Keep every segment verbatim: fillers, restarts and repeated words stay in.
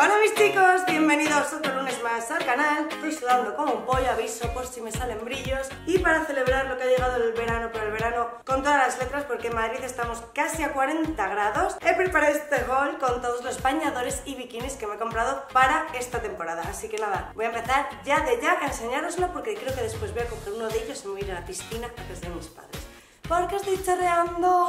Hola mis chicos, bienvenidos otro lunes más al canal. Estoy sudando como un pollo, aviso por si me salen brillos. Y para celebrar lo que ha llegado el verano, pero el verano con todas las letras, porque en Madrid estamos casi a cuarenta grados, he preparado este haul con todos los bañadores y bikinis que me he comprado para esta temporada. Así que nada, voy a empezar ya de ya a enseñároslo, porque creo que después voy a coger uno de ellos y me voy a ir a la piscina a casa de mis padres, porque estoy chorreando.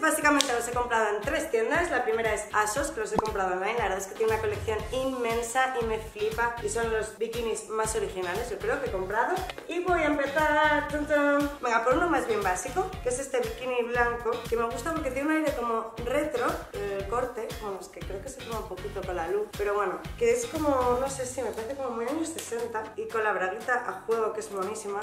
Básicamente los he comprado en tres tiendas. La primera es ASOS, que los he comprado online. La verdad es que tiene una colección inmensa y me flipa, y son los bikinis más originales, yo creo, que he comprado. Y voy a empezar tum, tum. Venga, por uno más bien básico, que es este bikini blanco, que me gusta porque tiene un aire como retro. El corte, bueno, es que creo que se toma un poquito con la luz, pero bueno, que es como, no sé si, me parece como muy años sesenta. Y con la braguita a juego, que es buenísima.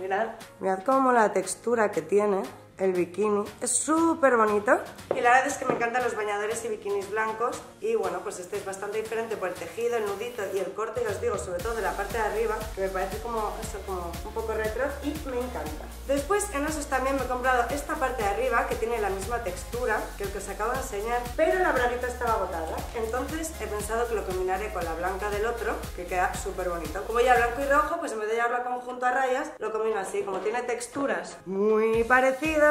Mirad, mirad cómo la textura que tiene el bikini, es súper bonito. Y la verdad es que me encantan los bañadores y bikinis blancos. Y bueno, pues este es bastante diferente por el tejido, el nudito y el corte, y os digo, sobre todo de la parte de arriba, que me parece como eso, como un poco retro, y me encanta. Después en ASOS también me he comprado esta parte de arriba, que tiene la misma textura que el que os acabo de enseñar, pero la braguita estaba agotada. Entonces he pensado que lo combinaré con la blanca del otro, que queda súper bonito. Como ya blanco y rojo, pues en vez de llevarlo conjunto a rayas, lo combino así. Como tiene texturas muy parecidas,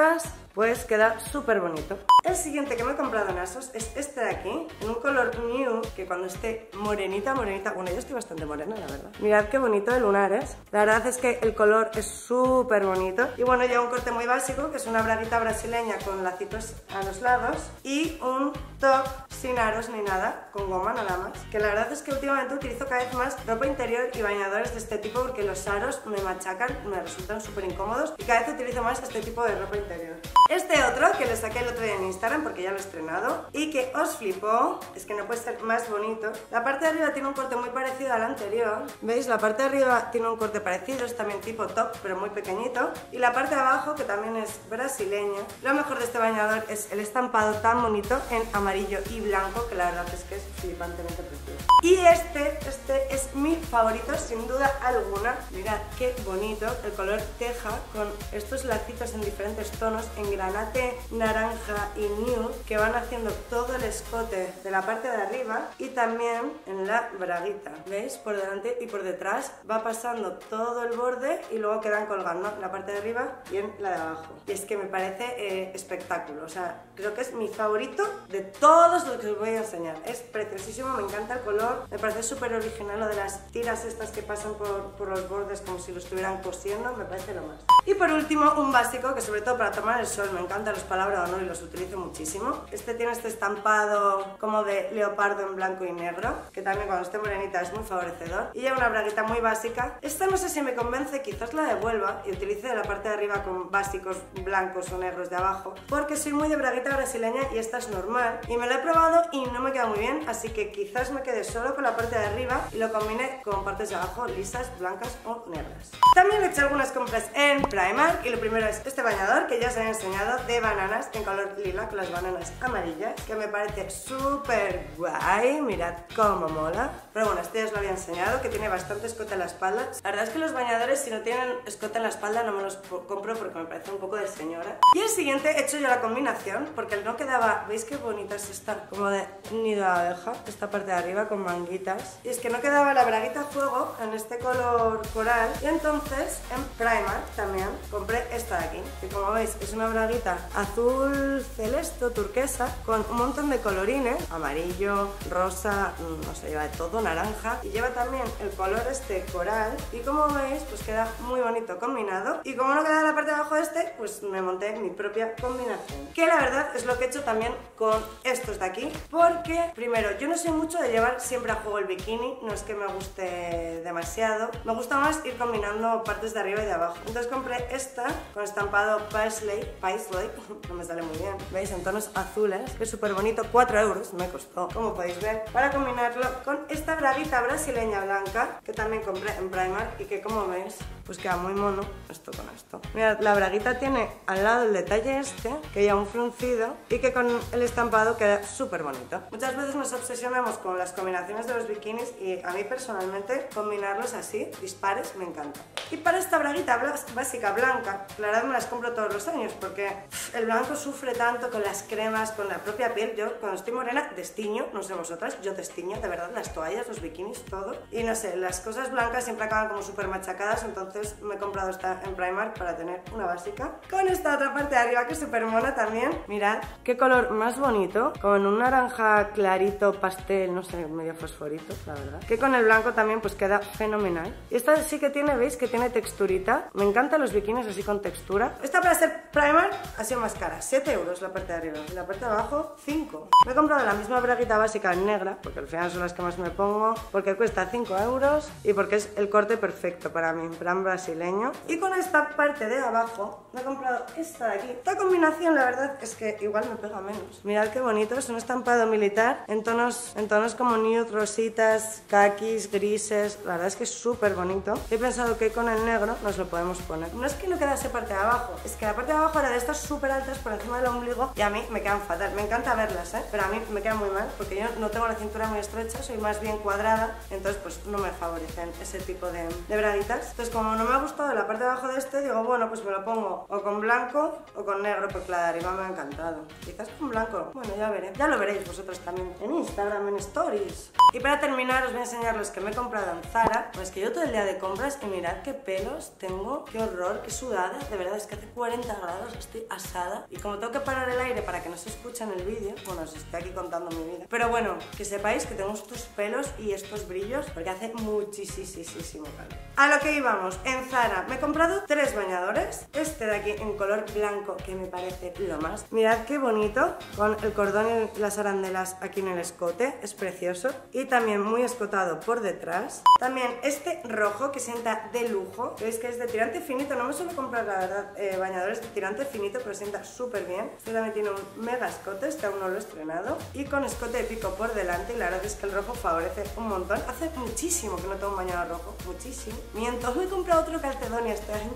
pues queda súper bonito. El siguiente que me he comprado en ASOS es este de aquí, en un color nude, que cuando esté morenita, morenita, bueno, yo estoy bastante morena, la verdad. Mirad qué bonito de lunares. La verdad es que el color es súper bonito. Y bueno, lleva un corte muy básico, que es una braguita brasileña con lacitos a los lados, y un top sin aros ni nada, con goma nada más. Que la verdad es que últimamente utilizo cada vez más ropa interior y bañadores de este tipo, porque los aros me machacan, me resultan súper incómodos, y cada vez utilizo más este tipo de ropa interior. Este otro, que lo saqué el otro día en Instagram, porque ya lo he estrenado, y que os flipó, es que no puede ser más bonito. La parte de arriba tiene un corte muy parecido al anterior, ¿veis? La parte de arriba tiene un corte parecido, es también tipo top, pero muy pequeñito. Y la parte de abajo, que también es brasileña. Lo mejor de este bañador es el estampado tan bonito en amarillo y blanco, que la verdad es que es flipantemente precioso. Y este, este es mi favorito, sin duda alguna. Mirad qué bonito, el color teja, con estos lacitos en diferentes tonos, en granate, naranja y nude, que van haciendo todo el escote de la parte de arriba, y también en la braguita, ¿veis? Por delante y por detrás va pasando todo el borde, y luego quedan colgando en la parte de arriba y en la de abajo. Y es que me parece eh, espectáculo, o sea, creo que es mi favorito de todos los que os voy a enseñar. Es preciosísimo, me encanta el color, me parece súper original lo de las tiras estas que pasan por, por los bordes como si lo estuvieran cosiendo, me parece lo más. Y por último, un básico, que sobre todo para tomar el sol, me encantan los palabras de honor y los utilizo muchísimo. Este tiene este estampado como de leopardo en blanco y negro, que también cuando esté morenita es muy favorecedor, y lleva una braguita muy básica. Esta no sé si me convence, quizás la devuelva y utilice la parte de arriba con básicos blancos o negros de abajo, porque soy muy de braguita brasileña y esta es normal, y me la he probado y no me queda muy bien, así que quizás me quede solo con la parte de arriba y lo combine con partes de abajo lisas, blancas o negras. También he hecho algunas compras en Primark, y lo primero es este bañador, que ya os he enseñado, de bananas en color lila con las bananas amarillas, que me parece súper guay. Mirad cómo mola. Pero bueno, este ya os lo había enseñado, que tiene bastante escote en la espalda. La verdad es que los bañadores, si no tienen escote en la espalda, no me los compro, porque me parece un poco de señora. Y el siguiente he hecho yo la combinación, porque no quedaba, ¿veis qué bonita es esta? Como de nido de abeja, esta parte de arriba con manguitas. Y es que no quedaba la braguita a fuego en este color coral, y entonces en Primark también compré esta de aquí, que como veis es una braguita azul celeste turquesa con un montón de colorines, amarillo, rosa, no sé, lleva de todo, naranja, y lleva también el color este coral, y como veis pues queda muy bonito combinado. Y como no queda la parte de abajo de este, pues me monté mi propia combinación, que la verdad es lo que he hecho también con estos de aquí, porque primero, yo no soy mucho de llevar siempre a juego el bikini, no es que me guste demasiado, me gusta más ir combinando partes de arriba y de abajo. Entonces compré esta con estampado paisley, paisley, no me sale muy bien, veis, en tonos azules, que es súper bonito. Cuatro euros me costó, como podéis ver, para combinarlo con esta braguita brasileña blanca, que también compré en Primark, y que como veis pues queda muy mono esto con esto. Mirad, la braguita tiene al lado el detalle este, que ya un fruncido, y que con el estampado queda súper bonito. Muchas veces nos obsesionamos con las combinaciones de los bikinis y a mí personalmente combinarlos así, dispares, me encanta. Y para esta braguita básica blanca, la verdad me las compro todos los años porque el blanco sufre tanto con las cremas, con la propia piel. Yo cuando estoy morena destiño, no sé vosotras, yo destiño de verdad las toallas, los bikinis, todo. Y no sé, las cosas blancas siempre acaban como súper machacadas, entonces me he comprado esta en Primark para tener una básica. Con esta otra parte de arriba que es súper mona también. Mirad, qué color más bonito, con un naranja clarito, pastel, no sé, medio fosforito, la verdad. Que con el blanco también pues queda fenomenal. Y esta sí que tiene, veis, que tiene texturita. Me encantan los bikinis así con textura. Esta para ser Primark ha sido más cara, siete euros la parte de arriba, y la parte de abajo cinco. Me he comprado la misma braguita básica en negra, porque al final son las que más me pongo, porque cuesta cinco euros y porque es el corte perfecto para mi plan brasileño. Y con esta parte de abajo me he comprado esta de aquí. Esta combinación la verdad es que igual me pega menos. Mirad qué bonito, es un estampado militar en tonos, en tonos como nude, rositas, kakis, grises. La verdad es que es súper bonito. He pensado que con el negro nos lo podemos poner. No es que no quedase parte de abajo, es que la parte de abajo era de estas súper altas por encima del ombligo y a mí me quedan fatal. Me encanta verlas, ¿eh? Pero a mí me quedan muy mal porque yo no tengo la cintura muy estrecha, soy más bien cuadrada, entonces pues no me favorecen ese tipo de, de braguitas. Entonces como no me ha gustado la parte de abajo de este, digo bueno, pues me lo pongo o con blanco o con negro porque la de arriba me ha encantado. Quizás con blanco, bueno, ya veré. Ya lo veréis vosotros también en Instagram, en Stories. Y para terminar os voy a enseñar los que me he comprado en Zara. Pues que yo todo el día de compras y mirad qué pelos tengo, qué horror, qué sudada. De verdad es que hace cuarenta grados, estoy asada. Y como tengo que parar el aire para que no se escuche en el vídeo, bueno, os estoy aquí contando mi vida. Pero bueno, que sepáis que tengo estos pelos y estos brillos porque hace muchísimo calor. A lo que íbamos, en Zara me he comprado tres bañadores. Este de aquí en color blanco que me parece lo más. Mirad qué bonito, con el cordón y las arandelas aquí en el escote, es precioso. Y también muy escotado por detrás. También este rojo que sienta de lujo, veis que es de tirante finito. No me suelo comprar la verdad eh, bañadores de tirante finito, pero sienta súper bien. Este también tiene un mega escote, este aún no lo he estrenado. Y con escote de pico por delante, y la verdad es que el rojo favorece un montón. Hace muchísimo que no tengo un bañador rojo, muchísimo. Mientras me he comprado otro calcedonia este año.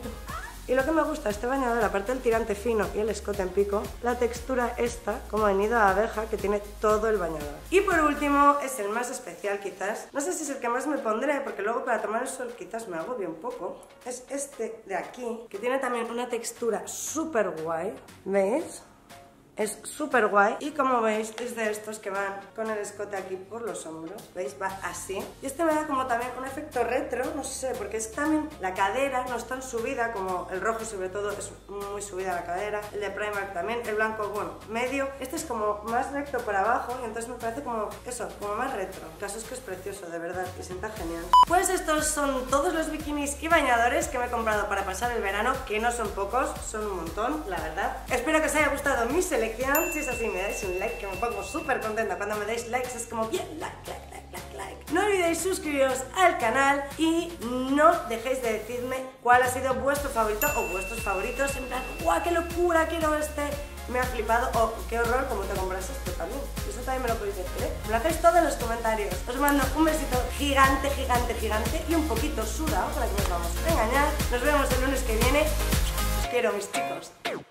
Y lo que me gusta este bañador, aparte del tirante fino y el escote en pico, la textura esta, como de nido de abeja, que tiene todo el bañador. Y por último, es el más especial quizás, no sé si es el que más me pondré, porque luego para tomar el sol quizás me agobie un poco. Es este de aquí, que tiene también una textura súper guay, ¿veis? Es súper guay y como veis es de estos que van con el escote aquí por los hombros, ¿veis? Va así. Y este me da como también un efecto retro, no sé, porque es también la cadera no es tan subida como el rojo, sobre todo es muy subida la cadera, el de Primark también, el blanco, bueno, medio. Este es como más recto por abajo y entonces me parece como eso, como más retro. El caso es que es precioso, de verdad, y sienta genial. Pues estos son todos los bikinis y bañadores que me he comprado para pasar el verano, que no son pocos, son un montón, la verdad. Espero que os haya gustado mi selección. Si es así, me dais un like, que me pongo súper contenta. Cuando me dais likes es como bien, like, like, like, like, like. No olvidéis suscribiros al canal y no dejéis de decirme cuál ha sido vuestro favorito o vuestros favoritos. En plan, ¡guau, qué locura! Quiero este, me ha flipado. O qué horror, como te compras esto también. Eso también me lo podéis decir, ¿eh? Me lo hacéis todo en los comentarios. Os mando un besito gigante, gigante, gigante y un poquito sudado para que nos vamos a engañar. Nos vemos el lunes que viene. Os quiero, mis chicos.